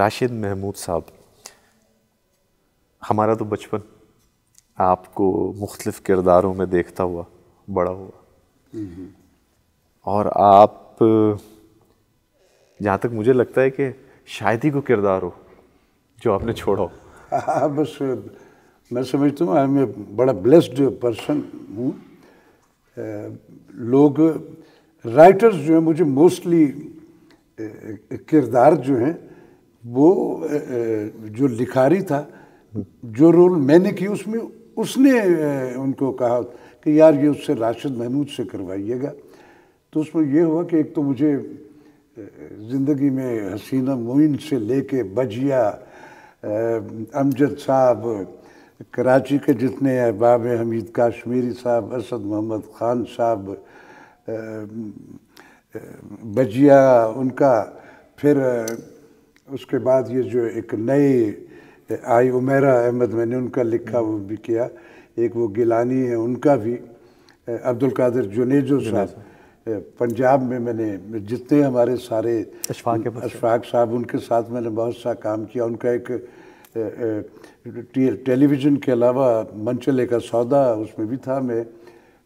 राशिद महमूद साहब, हमारा तो बचपन आपको मुख्तलिफ किरदारों में देखता हुआ बड़ा हुआ, और आप जहाँ तक मुझे लगता है कि शायद ही कोई किरदार हो जो आपने छोड़ा हो। बस मैं समझता हूँ आई एम बड़ा ब्लेस्ड पर्सन हूँ। लोग राइटर्स जो हैं मुझे मोस्टली किरदार जो हैं वो जो लिखारी था, जो रोल मैंने की उसमें उसने उनको कहा कि यार ये उससे राशिद महमूद से करवाइएगा। तो उसमें ये हुआ कि एक तो मुझे ज़िंदगी में हसीना मोइन से लेके बजिया अमजद साहब, कराची के जितने अहबाब हैं, हमीद काश्मीरी साहब, असद मोहम्मद खान साहब, बजिया उनका, फिर उसके बाद ये जो एक नए आई उमेरा अहमद मैंने उनका लिखा वो भी किया, एक वो गिलानी है उनका भी, अब्दुल कादिर जुनेजो साहब पंजाब में, मैंने जितने हमारे सारे अशफाक साहब उनके साथ मैंने बहुत सा काम किया। उनका एक टेलीविज़न के अलावा मंचले का सौदा उसमें भी था मैं।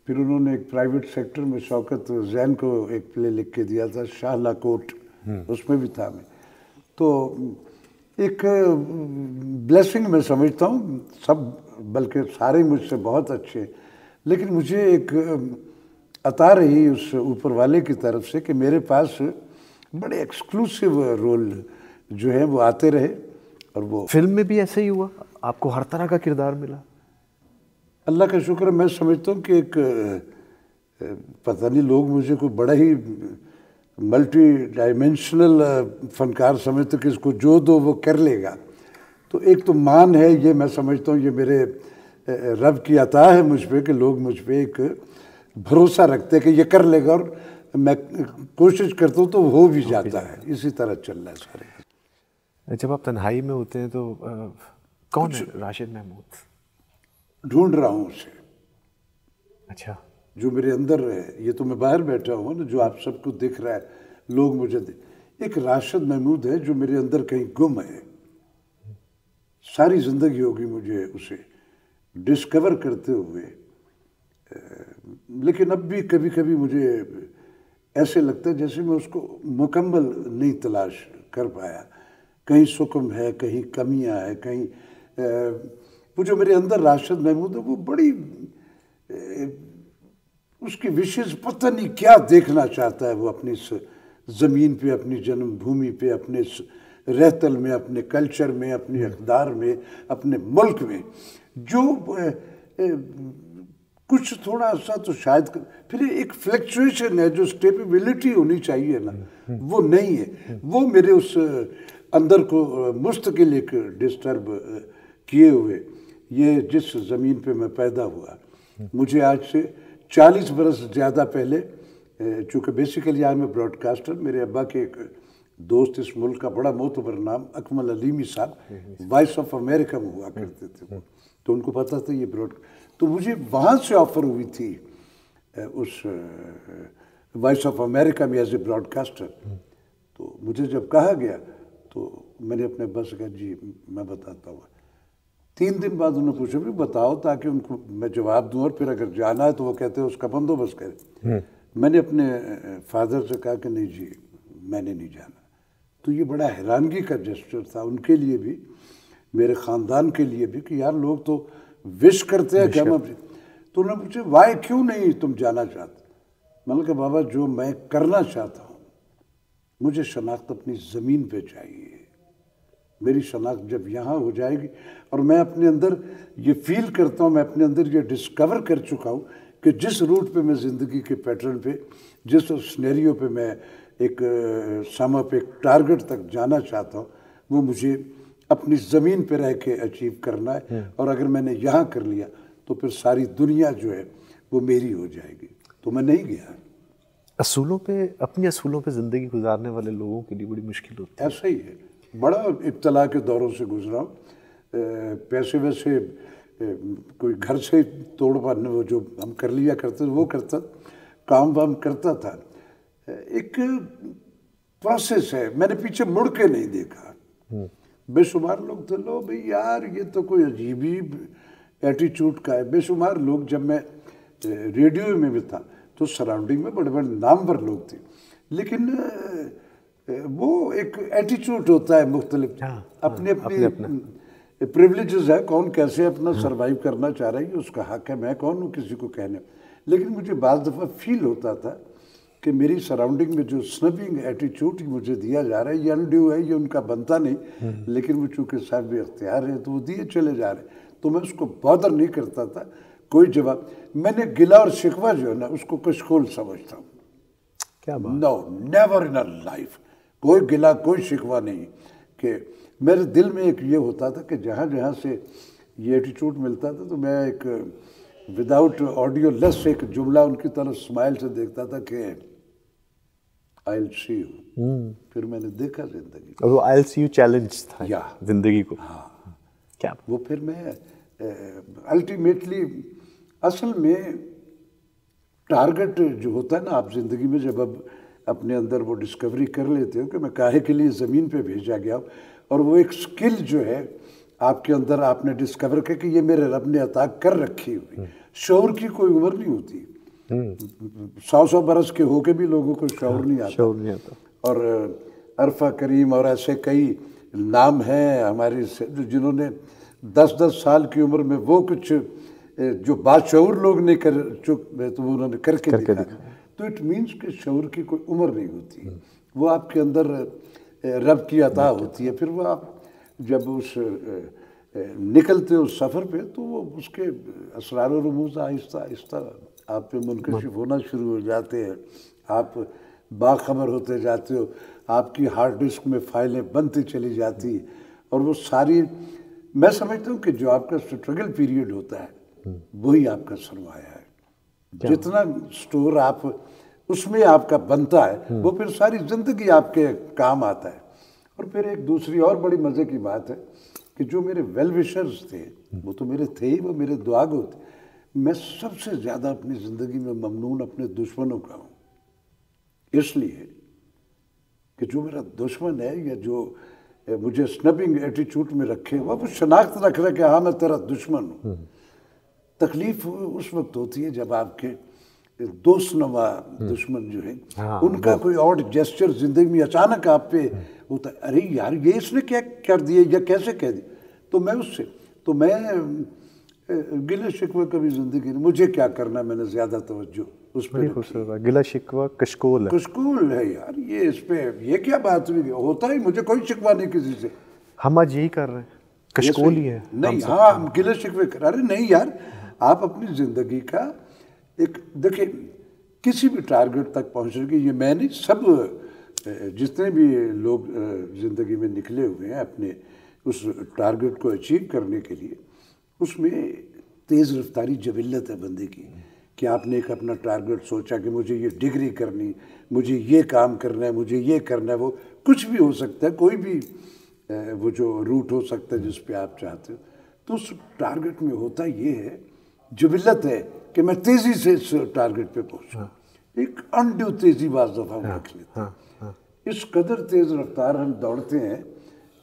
फिर उन्होंने एक प्राइवेट सेक्टर में शौकत जैन को एक प्ले लिख के दिया था, शाहला कोट, उसमें भी था मैं। तो एक ब्लेसिंग मैं समझता हूँ, सब बल्कि सारे मुझसे बहुत अच्छे, लेकिन मुझे एक अता रही उस ऊपर वाले की तरफ से कि मेरे पास बड़े एक्सक्लूसिव रोल जो हैं वो आते रहे। और वो फिल्म में भी ऐसे ही हुआ, आपको हर तरह का किरदार मिला। अल्लाह का शुक्र, मैं समझता हूँ कि एक पता नहीं लोग मुझे कोई बड़ा ही मल्टी डायमेंशनल फनकार समझते कि इसको जो दो वो कर लेगा। तो एक तो मान है, ये मैं समझता हूँ ये मेरे रब की अता है मुझ पर कि लोग मुझ पर एक भरोसा रखते हैं कि ये कर लेगा, और मैं कोशिश करता हूँ तो हो भी जाता है। इसी तरह चल रहा है सारे। जब आप तन्हाई में होते हैं तो कौन है राशिद महमूद? ढूंढ रहा हूँ उसे। अच्छा, जो मेरे अंदर है, ये तो मैं बाहर बैठा हूँ ना, जो आप सबको दिख रहा है, लोग मुझे एक राशिद महमूद है जो मेरे अंदर कहीं गुम है। सारी जिंदगी होगी मुझे उसे डिस्कवर करते हुए, लेकिन अब भी कभी कभी मुझे ऐसे लगता है जैसे मैं उसको मुकम्मल नहीं तलाश कर पाया। कहीं सुकम है, कहीं कमियां है, कहीं वो जो मेरे अंदर राशिद महमूद है वो बड़ी उसकी विशेष पता नहीं क्या देखना चाहता है वो अपनी इस ज़मीन पे, अपनी जन्मभूमि पे, अपने इस रहतल में, अपने कल्चर में, अपने अक़दार में, अपने मुल्क में, जो कुछ थोड़ा सा तो शायद फिर एक फ्लक्चुएशन है जो स्टेबिलिटी होनी चाहिए ना, वो नहीं है। वो मेरे उस अंदर को मुस्तकिल एक डिस्टर्ब किए हुए, ये जिस ज़मीन पे मैं पैदा हुआ, मुझे आज से 40 बरस ज़्यादा पहले, चूँकि बेसिकली यार मैं ब्रॉडकास्टर, मेरे अब्बा के एक दोस्त, इस मुल्क का बड़ा मोतबर नाम अकमल अलीमी साहब, वॉइस ऑफ अमेरिका में हुआ करते थे, तो उनको पता था ये तो मुझे वहाँ से ऑफ़र हुई थी उस वॉइस ऑफ अमेरिका में एज ए ब्रॉडकास्टर। तो मुझे जब कहा गया तो मैंने अपने अब्बा से कहा जी मैं बताता हूँ। 3 दिन बाद उन्होंने पूछा भी बताओ, ताकि उनको मैं जवाब दूँ, और फिर अगर जाना है तो वो कहते हैं उसका बंदोबस्त करें। मैंने अपने फादर से कहा कि नहीं जी मैंने नहीं जाना। तो ये बड़ा हैरानगी का जेस्चर था उनके लिए भी, मेरे ख़ानदान के लिए भी, कि यार लोग तो विश करते हैं क्या। तो उन्होंने पूछे वाई क्यों नहीं तुम जाना चाहते? मैंने कहा बाबा जो मैं करना चाहता हूँ, मुझे शनाख्त अपनी ज़मीन पे चाहिए। मेरी शनाख्त जब यहाँ हो जाएगी, और मैं अपने अंदर ये फील करता हूँ, मैं अपने अंदर ये डिस्कवर कर चुका हूँ कि जिस रूट पे मैं ज़िंदगी के पैटर्न पे, जिस स्नेरियो पे मैं एक समअप एक टारगेट तक जाना चाहता हूँ, वो मुझे अपनी ज़मीन पे रह के अचीव करना है। और अगर मैंने यहाँ कर लिया तो फिर सारी दुनिया जो है वो मेरी हो जाएगी। तो मैं नहीं गया। असूलों पे, अपने असूलों पे ज़िंदगी गुजारने वाले लोगों के लिए बड़ी मुश्किल होती है। ऐसा ही है, बड़ा इब्तला के दौरों से गुजरा हूँ। पैसे वैसे कोई घर से तोड़ पाने, वो जो हम कर लिया करते वो करता, काम वाम करता था। एक प्रोसेस है, मैंने पीछे मुड़ के नहीं देखा बेशुमार लोग थे। लो भाई यार ये तो कोई अजीब ही एटीट्यूड का है। बेशुमार लोग, जब मैं रेडियो में भी था तो सराउंडिंग में बड़े बड़े नामवर लोग थे, लेकिन वो एक एटीट्यूड होता है मुख्तलिफ, अपने अपने प्रिविलेजेस है, कौन कैसे अपना सर्वाइव करना चाह रहा है, उसका हक है, मैं कौन हूँ किसी को कहने। लेकिन मुझे बाज़ दफ़ा फील होता था कि मेरी सराउंडिंग में जो स्नबिंग एटीट्यूड मुझे दिया जा रहा है ये अनड्यू है, ये उनका बनता नहीं, लेकिन वो चूँकि साहब इख्तियार है तो वो दिए चले जा रहे हैं, तो मैं उसको बॉदर नहीं करता था। कोई जवाब, मैंने गिला और शिकवा जो है ना उसको कशकोल समझता हूँ। क्या बात? No, never in a life कोई गिला कोई शिकवा नहीं। कि मेरे दिल में एक ये होता था कि जहाँ जहाँ से ये एटीट्यूड मिलता था तो मैं एक विदाउट ऑडियो लेस एक जुमला उनकी तरफ स्माइल से देखता था कि I'll see you। फिर मैंने देखा जिंदगी को। वो I'll see you चैलेंज था जिंदगी को। हाँ क्या वो फिर मैं अल्टीमेटली असल में टारगेट जो होता है ना, आप जिंदगी में जब अब अपने अंदर वो डिस्कवरी कर लेते हो कि मैं काहे के लिए ज़मीन पे भेजा गया हूँ, और वो एक स्किल जो है आपके अंदर आपने डिस्कवर किया कि ये मेरे रब ने अता कर रखी हुई। शौर की कोई उम्र नहीं होती, 100 बरस के होके भी लोगों को शौर नहीं आता। शौर नहीं आता। और अरफा करीम और ऐसे कई नाम हैं हमारे जिन्होंने 10-10 साल की उम्र में वो कुछ जो बाशऊर लोग नहीं कर चुके तो उन्होंने करके दिखाया। तो इट मीन्स कि शऊर की कोई उम्र नहीं होती, वो आपके अंदर रब की अता होती है। फिर वो आप जब उस निकलते हो सफ़र पे तो वो उसके असरार और रमूज़ आहिस्ता आहिस्ता आप पे मुनकशिफ होना शुरू हो जाते हैं, आप बाखबर होते जाते हो, आपकी हार्ड डिस्क में फाइलें बनती चली जाती है। और वो सारी, मैं समझता हूँ कि जो आपका स्ट्रगल पीरियड होता है वही आपका सरमाया है। जितना स्टोर आप उसमें आपका बनता है वो फिर सारी ज़िंदगी आपके काम आता है। और फिर एक दूसरी और बड़ी मज़े की बात है कि जो मेरे वेल विशर्स थे, वो तो मेरे थे ही, वो मेरे दुआगो थे। मैं सबसे ज़्यादा अपनी ज़िंदगी में ममनून अपने दुश्मनों का हूँ, इसलिए कि जो मेरा दुश्मन है या जो मुझे स्नबिंग एटीट्यूड में रखे हुआ, वो शनाख्त रख रहा कि हाँ मैं तेरा दुश्मन हूँ। तकलीफ उस वक्त होती है जब आपके दोस्तनुमा दुश्मन जो है उनका कोई और जेस्चर ज़िंदगी में अचानक आप पे होता है, अरे यार ये इसने क्या कर दिया या कैसे कह दिया। तो मैं उससे, तो मैं गिला शिकवा कभी ज़िंदगी नहीं, मुझे क्या करना, मैंने ज़्यादा तवज्जो उस पर। गिला शिकवा कशकोल है, कशकोल है यार, ये इस पर यह क्या बात हुई, होता ही मुझे कोई शिकवा नहीं किसी से। हम आज यही कर रहे हैं, कशकोल ही है नहीं। हाँ हम गिला शिकवे कर, अरे नहीं यार आप अपनी ज़िंदगी का एक देखिए, किसी भी टारगेट तक पहुँचने की, ये मैं नहीं, सब जितने भी लोग ज़िंदगी में निकले हुए हैं अपने उस टारगेट को अचीव करने के लिए, उसमें तेज़ रफ्तारी जबिल्लत है बंदे की। कि आपने एक अपना टारगेट सोचा कि मुझे ये डिग्री करनी, मुझे ये काम करना है, मुझे ये करना है, वो कुछ भी हो सकता है, कोई भी वो जो रूट हो सकता है जिस पे आप चाहते हो। तो उस टारगेट में होता ये है, जबिल्लत है कि मैं तेज़ी से इस टारगेट पे पहुँचा। एक अनड्यू तेज़ी बाज़ दफ़ा हम रख लेते हैं, इस कदर तेज़ रफ्तार हम दौड़ते हैं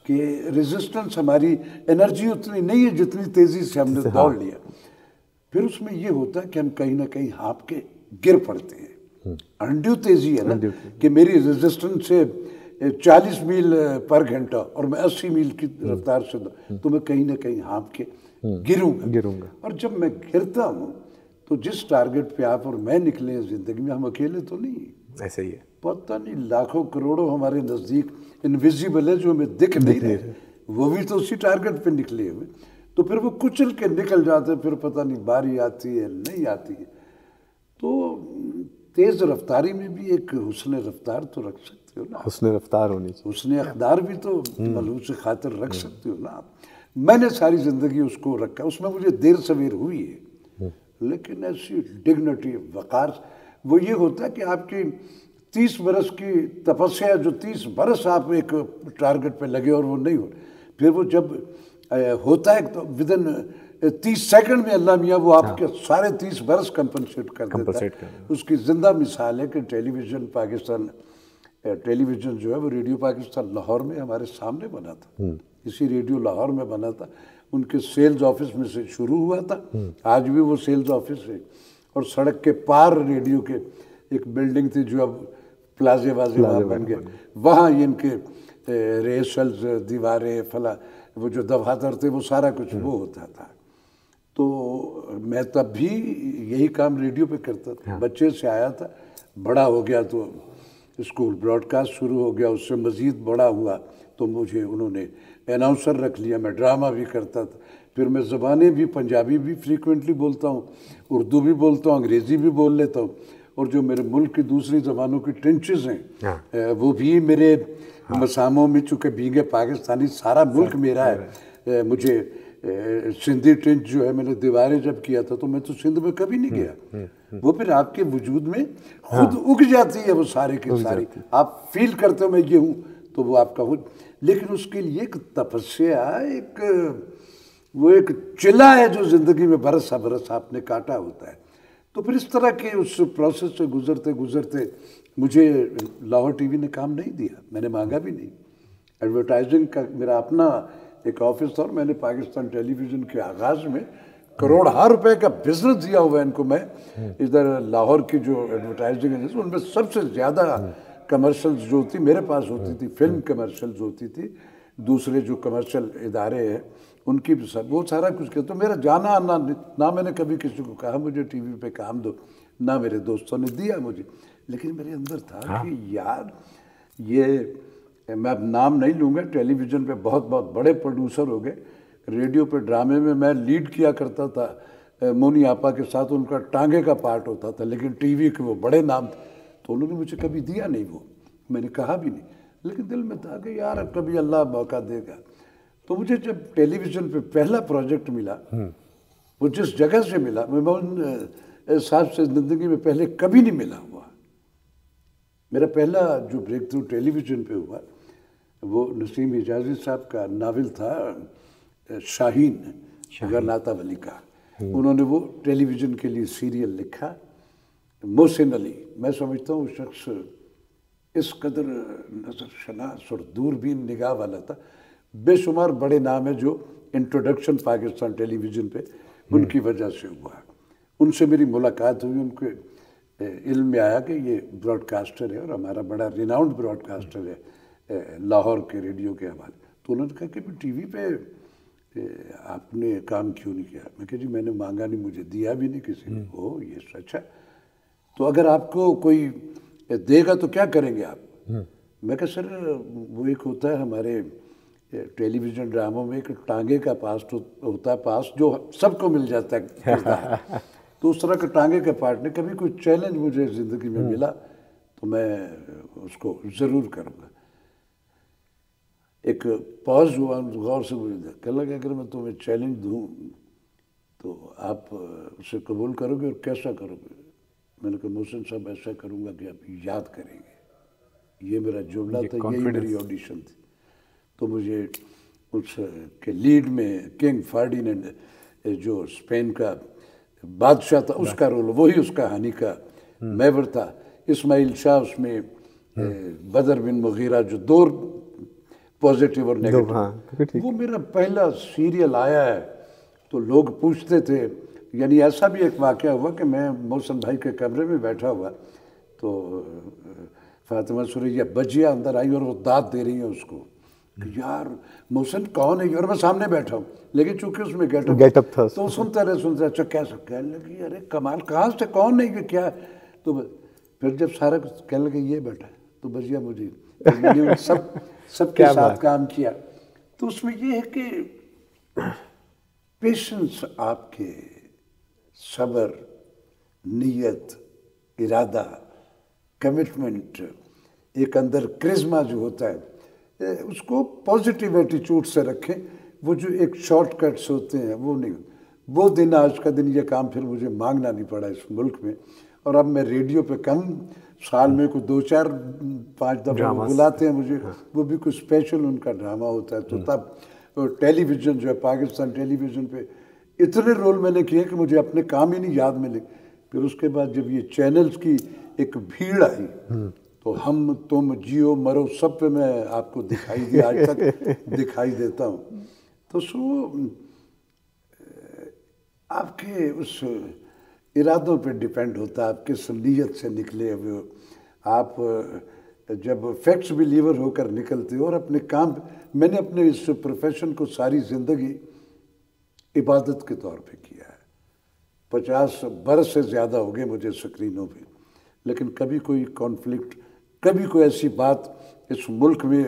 कि रेजिस्टेंस, हमारी एनर्जी उतनी नहीं है जितनी तेज़ी से हमने दौड़ लिया। फिर उसमें ये होता है कि हम कहीं ना कहीं हाँप के गिर पड़ते हैं। अनड्यू तेज़ी है ना कि मेरी रेजिस्टेंस से 40 मील पर घंटा और मैं 80 मील की रफ्तार से, तो मैं कहीं ना कहीं हाँप के गिरूँगा। और जब मैं गिरता हूँ तो जिस टारगेट पे आप और मैं निकले हैं ज़िंदगी में, हम अकेले तो नहीं, ऐसा ही है, पता नहीं लाखों करोड़ों हमारे नज़दीक इनविजिबल है जो हमें दिख नहीं रहे, वो भी तो उसी टारगेट पे निकले हुए। तो फिर वो कुचल के निकल जाते हैं, फिर पता नहीं बारी आती है नहीं आती है। तो तेज़ रफ्तारी में भी एक हुस्न रफ्तार तो रख सकते हो ना, हुस्न रफ्तार होनी चाहिए, हुस्न अकदार भी तो मलहूस खातिर रख सकते हो ना। मैंने सारी ज़िंदगी उसको रखा, उसमें मुझे देर सवेर हुई है, लेकिन ऐसी डिग्निटी वक़ार। वो ये होता है कि आपकी 30 बरस की तपस्या, जो 30 बरस आप एक टारगेट पे लगे और वो नहीं हो, फिर वो जब होता है तो विदिन 30 सेकंड में अल्लाह मियाँ वो आपके सारे 30 बरस कंपनसेट कर देता है। उसकी ज़िंदा मिसाल है कि टेलीविज़न पाकिस्तान टेलीविज़न जो है वो रेडियो पाकिस्तान लाहौर में हमारे सामने बना था, इसी रेडियो लाहौर में बना था, उनके सेल्स ऑफिस में से शुरू हुआ था, आज भी वो सेल्स ऑफिस है। और सड़क के पार रेडियो के एक बिल्डिंग थी जो अब प्लाजे वाजे बन गए, वहाँ इनके रेसल्स दीवारें फला वो जो दफातर थे वो सारा कुछ वो होता था। तो मैं तब भी यही काम रेडियो पे करता था, बच्चे से आया था, बड़ा हो गया तो स्कूल ब्रॉडकास्ट शुरू हो गया, उससे मज़ीद बड़ा हुआ तो मुझे उन्होंने अनाउंसर रख लिया, मैं ड्रामा भी करता था, फिर मैं ज़बानें भी पंजाबी भी फ्रीक्वेंटली बोलता हूँ, उर्दू भी बोलता हूँ, अंग्रेज़ी भी बोल लेता हूँ, और जो मेरे मुल्क की दूसरी ज़बानों की ट्रेंचेज हैं वो भी मेरे मसामों में, चूँकि बींगे पाकिस्तानी सारा मुल्क मेरा है। मुझे सिंधी ट्रेंच जो है मैंने दीवारें जब किया था तो मैं तो सिंध में कभी नहीं गया, वो फिर आपके वजूद में खुद उग जाती है, वो सारे की सारी आप फील करते हो मैं ये हूँ तो वो आपका हो। लेकिन उसके लिए एक तपस्या, एक वो एक चिल्ला है जो ज़िंदगी में बरसा बरस आपने काटा होता है। तो फिर इस तरह के उस प्रोसेस से गुजरते गुजरते मुझे लाहौर टीवी ने काम नहीं दिया, मैंने मांगा भी नहीं। एडवर्टाइजिंग का मेरा अपना एक ऑफिस था और मैंने पाकिस्तान टेलीविज़न के आगाज़ में करोड़ों रुपए का बिजनेस दिया हुआ है इनको। मैं इधर लाहौर की जो एडवर्टाइजिंग है उनमें सबसे ज़्यादा कमर्शल्स जो होती मेरे पास होती थी, फिल्म कमर्शल्स होती थी, दूसरे जो कमर्शल इदारे हैं उनकी भी सब वो सारा कुछ किया। तो मेरा जाना आना ना मैंने कभी किसी को कहा मुझे टीवी पे काम दो, ना मेरे दोस्तों ने दिया मुझे, लेकिन मेरे अंदर था कि यार ये मैं अब नाम नहीं लूँगा, टेलीविज़न पे बहुत बहुत बड़े प्रोड्यूसर हो गए, रेडियो पे ड्रामे में मैं लीड किया करता था मोनी आपा के साथ, उनका टांगे का पार्ट होता था, लेकिन टीवी के वो बड़े नाम थे तो उन्होंने मुझे कभी दिया नहीं, वो मैंने कहा भी नहीं, लेकिन दिल में था कि यार अब कभी अल्लाह मौका देगा। तो मुझे जब टेलीविज़न पे पहला प्रोजेक्ट मिला वो जिस जगह से मिला, मैं उन साहब से ज़िंदगी में पहले कभी नहीं मिला हुआ। मेरा पहला जो ब्रेक थ्रू टेलीविज़न पे हुआ वो नसीम हिजाजी साहब का नावल था शाहीन गरनाता वली का, उन्होंने वो टेलीविज़न के लिए सीरियल लिखा। मोहसिन अली, मैं समझता हूँ शख्स इस कदर नजर शनास और दूरबीन निगाह वाला था, बेशुमार बड़े नाम है जो इंट्रोडक्शन पाकिस्तान टेलीविज़न पे उनकी वजह से हुआ। उनसे मेरी मुलाकात हुई, उनके इल्म में आया कि ये ब्रॉडकास्टर है और हमारा बड़ा रिनाउंड ब्रॉडकास्टर है लाहौर के रेडियो के हवाले, तो उन्होंने कहा कि टीवी पे आपने काम क्यों नहीं किया। मैं कहा जी मैंने मांगा नहीं, मुझे दिया भी नहीं किसी ने। हो ये सच है, तो अगर आपको कोई देगा तो क्या करेंगे आप। मैं कहा सर वो एक होता है हमारे टेलीविज़न ड्रामों में एक टांगे का पास होता है, पास जो सबको मिल जाता है, तो उस तरह के टांगे के पार्ट ने कभी कोई चैलेंज मुझे ज़िंदगी में मिला तो मैं उसको ज़रूर करूँगा। एक पॉज हुआ, गौर से मुझे कह लगा अगर मैं तुम्हें चैलेंज दूँ तो आप उसे कबूल करोगे और कैसा करोगे। मैंने कहा मोहसिन साहब ऐसा करूँगा कि आप याद करेंगे। ये मेरा जुमला था, यही मेरी ऑडिशन थी। तो मुझे उसके लीड में किंग फर्डिनेंड जो स्पेन का बादशाह था उसका रोल, वही उसका हानि का मेवर था। इस्माइल शाह उसमें, बदर बिन मुगीरा जो दो पॉजिटिव और नेगेटिव, वो मेरा पहला सीरियल आया है। तो लोग पूछते थे, यानी ऐसा भी एक वाक़या हुआ कि मैं मोहसिन भाई के कमरे में बैठा हुआ तो फातिमा सुरैया बजिया अंदर आई और वो दाद दे रही है उसको, यार मोहसिन कौन है, और मैं सामने बैठा हूँ, लेकिन चूंकि उसमें गेटअप था तो सुनते रहे। अच्छा कैसा कह लगी, अरे कमाल, कहाँ से, कौन है ये, क्या है? तो फिर जब सारा कुछ कह लगे ये बैठा है तो बजिया मुझे सबके साथ काम किया। तो उसमें ये है कि पेशेंस, आपके सब्र, नीयत, इरादा, कमिटमेंट, एक अंदर करिश्मा जो होता है उसको पॉजिटिव एटीट्यूड से रखें। वो जो एक शॉर्टकट्स होते हैं वो नहीं। वो दिन आज का दिन, ये काम फिर मुझे मांगना नहीं पड़ा इस मुल्क में। और अब मैं रेडियो पे कम, साल में कोई 2-4-5 दफ़ा बुलाते हैं मुझे, वो भी कोई स्पेशल उनका ड्रामा होता है। तो तब टेलीविज़न जो है पाकिस्तान टेलीविज़न पे इतने रोल मैंने किए कि मुझे अपने काम ही नहीं याद मिले। फिर उसके बाद जब ये चैनल्स की एक भीड़ आई हम तुम जियो मरो सब पे मैं आपको दिखाई दिया, आज तक दिखाई देता हूँ। तो सो आपके उस इरादों पे डिपेंड होता है, आप किस नीयत से निकले हुए हो। आप जब फैक्ट्स बिलीवर होकर निकलते हो और अपने काम, मैंने अपने इस प्रोफेशन को सारी ज़िंदगी इबादत के तौर पे किया है। 50 बरस से ज़्यादा हो गए मुझे स्क्रीनों पे, लेकिन कभी कोई कॉन्फ्लिक्ट, कभी कोई ऐसी बात, इस मुल्क में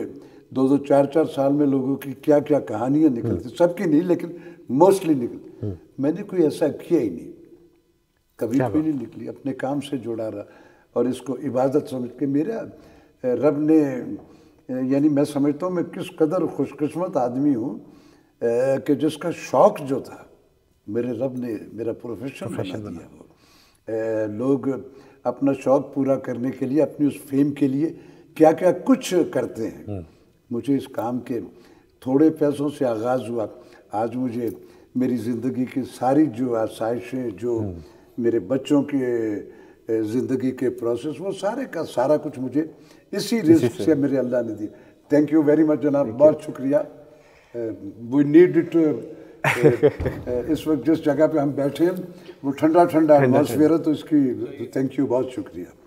2-2, 4-4 साल में लोगों की क्या क्या कहानियाँ निकलती, सबकी नहीं लेकिन मोस्टली निकलती, मैंने कोई ऐसा किया ही नहीं, कभी भी नहीं निकली। अपने काम से जुड़ा रहा और इसको इबादत समझ के मेरा रब ने, यानी मैं समझता हूँ मैं किस कदर खुशकिस्मत आदमी हूँ कि जिसका शौक़ जो था मेरे रब ने मेरा प्रोफेशन बना दिया। वो लोग अपना शौक़ पूरा करने के लिए, अपनी उस फेम के लिए क्या क्या कुछ करते हैं। मुझे इस काम के थोड़े पैसों से आगाज़ हुआ, आज मुझे मेरी ज़िंदगी की सारी जो आसाइशें, जो मेरे बच्चों के ज़िंदगी के प्रोसेस, वो सारे का सारा कुछ मुझे इसी रिस्क से मेरे अल्लाह ने दिया। थैंक यू वेरी मच जनाब, बहुत शुक्रिया। We need it. इस वक्त जिस जगह पे हम बैठे हैं वो ठंडा ठंडा एटमॉस्फेयर है, तो इसकी थैंक यू, बहुत शुक्रिया।